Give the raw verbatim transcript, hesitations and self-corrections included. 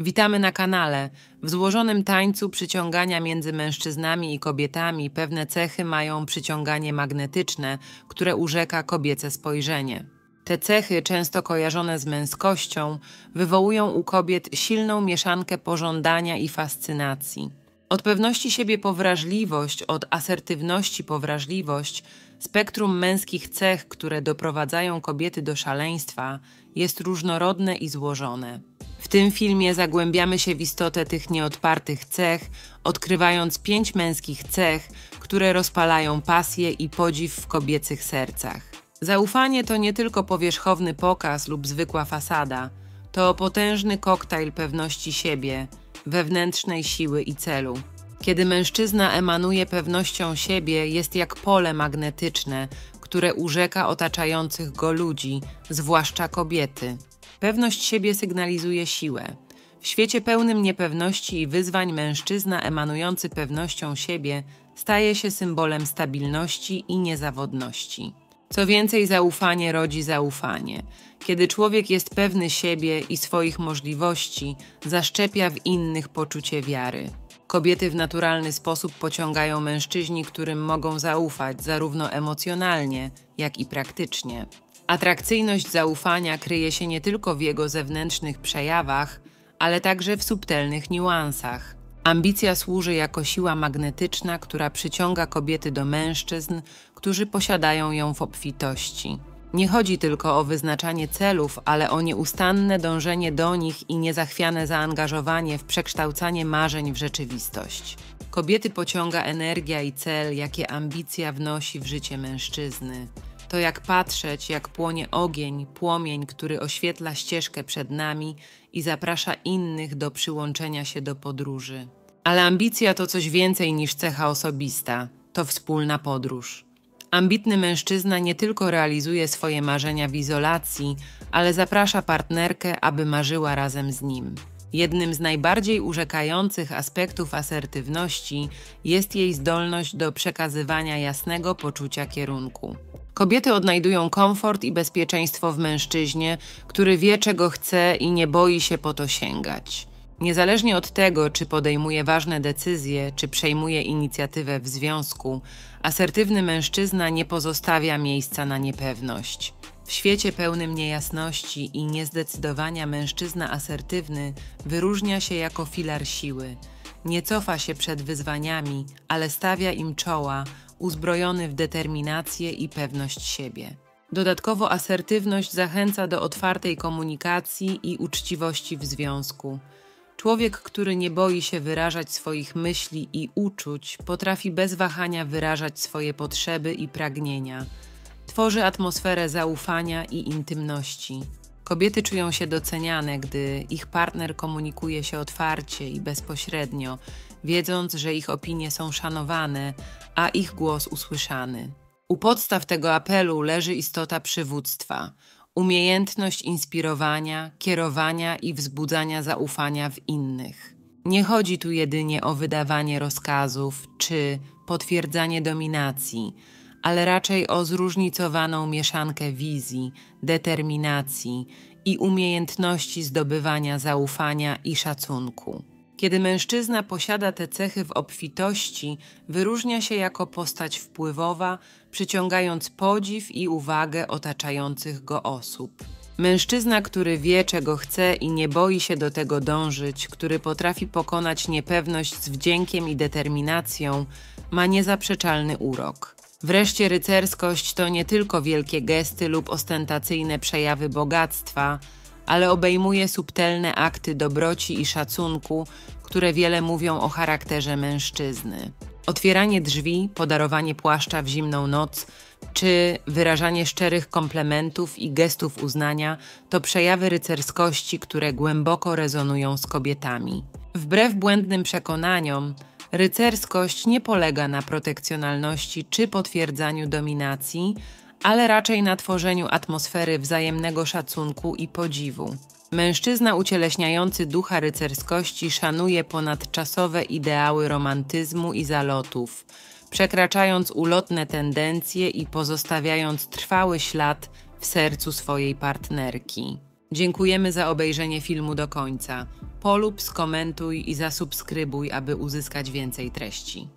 Witamy na kanale. W złożonym tańcu przyciągania między mężczyznami i kobietami pewne cechy mają przyciąganie magnetyczne, które urzeka kobiece spojrzenie. Te cechy, często kojarzone z męskością, wywołują u kobiet silną mieszankę pożądania i fascynacji. Od pewności siebie po wrażliwość, od asertywności po wrażliwość, spektrum męskich cech, które doprowadzają kobiety do szaleństwa, jest różnorodne i złożone. W tym filmie zagłębiamy się w istotę tych nieodpartych cech, odkrywając pięć męskich cech, które rozpalają pasję i podziw w kobiecych sercach. Zaufanie to nie tylko powierzchowny pokaz lub zwykła fasada, to potężny koktajl pewności siebie, wewnętrznej siły i celu. Kiedy mężczyzna emanuje pewnością siebie, jest jak pole magnetyczne, które urzeka otaczających go ludzi, zwłaszcza kobiety. Pewność siebie sygnalizuje siłę. W świecie pełnym niepewności i wyzwań mężczyzna emanujący pewnością siebie staje się symbolem stabilności i niezawodności. Co więcej, zaufanie rodzi zaufanie. Kiedy człowiek jest pewny siebie i swoich możliwości, zaszczepia w innych poczucie wiary. Kobiety w naturalny sposób pociągają mężczyźni, którym mogą zaufać zarówno emocjonalnie, jak i praktycznie. Atrakcyjność zaufania kryje się nie tylko w jego zewnętrznych przejawach, ale także w subtelnych niuansach. Ambicja służy jako siła magnetyczna, która przyciąga kobiety do mężczyzn, którzy posiadają ją w obfitości. Nie chodzi tylko o wyznaczanie celów, ale o nieustanne dążenie do nich i niezachwiane zaangażowanie w przekształcanie marzeń w rzeczywistość. Kobiety pociąga energia i cel, jakie ambicja wnosi w życie mężczyzny. To jak patrzeć, jak płonie ogień, płomień, który oświetla ścieżkę przed nami i zaprasza innych do przyłączenia się do podróży. Ale ambicja to coś więcej niż cecha osobista, to wspólna podróż. Ambitny mężczyzna nie tylko realizuje swoje marzenia w izolacji, ale zaprasza partnerkę, aby marzyła razem z nim. Jednym z najbardziej urzekających aspektów asertywności jest jej zdolność do przekazywania jasnego poczucia kierunku. Kobiety odnajdują komfort i bezpieczeństwo w mężczyźnie, który wie, czego chce i nie boi się po to sięgać. Niezależnie od tego, czy podejmuje ważne decyzje, czy przejmuje inicjatywę w związku, asertywny mężczyzna nie pozostawia miejsca na niepewność. W świecie pełnym niejasności i niezdecydowania mężczyzna asertywny wyróżnia się jako filar siły. Nie cofa się przed wyzwaniami, ale stawia im czoła, uzbrojony w determinację i pewność siebie. Dodatkowo asertywność zachęca do otwartej komunikacji i uczciwości w związku. Człowiek, który nie boi się wyrażać swoich myśli i uczuć, potrafi bez wahania wyrażać swoje potrzeby i pragnienia. Tworzy atmosferę zaufania i intymności. Kobiety czują się doceniane, gdy ich partner komunikuje się otwarcie i bezpośrednio, wiedząc, że ich opinie są szanowane, a ich głos usłyszany. U podstaw tego apelu leży istota przywództwa, umiejętność inspirowania, kierowania i wzbudzania zaufania w innych. Nie chodzi tu jedynie o wydawanie rozkazów czy potwierdzanie dominacji, ale raczej o zróżnicowaną mieszankę wizji, determinacji i umiejętności zdobywania zaufania i szacunku. Kiedy mężczyzna posiada te cechy w obfitości, wyróżnia się jako postać wpływowa, przyciągając podziw i uwagę otaczających go osób. Mężczyzna, który wie, czego chce i nie boi się do tego dążyć, który potrafi pokonać niepewność z wdziękiem i determinacją, ma niezaprzeczalny urok. Wreszcie rycerskość to nie tylko wielkie gesty lub ostentacyjne przejawy bogactwa, ale obejmuje subtelne akty dobroci i szacunku, które wiele mówią o charakterze mężczyzny. Otwieranie drzwi, podarowanie płaszcza w zimną noc, czy wyrażanie szczerych komplementów i gestów uznania to przejawy rycerskości, które głęboko rezonują z kobietami. Wbrew błędnym przekonaniom, rycerskość nie polega na protekcjonalności czy potwierdzaniu dominacji, ale raczej na tworzeniu atmosfery wzajemnego szacunku i podziwu. Mężczyzna ucieleśniający ducha rycerskości szanuje ponadczasowe ideały romantyzmu i zalotów, przekraczając ulotne tendencje i pozostawiając trwały ślad w sercu swojej partnerki. Dziękujemy za obejrzenie filmu do końca. Polub, skomentuj i zasubskrybuj, aby uzyskać więcej treści.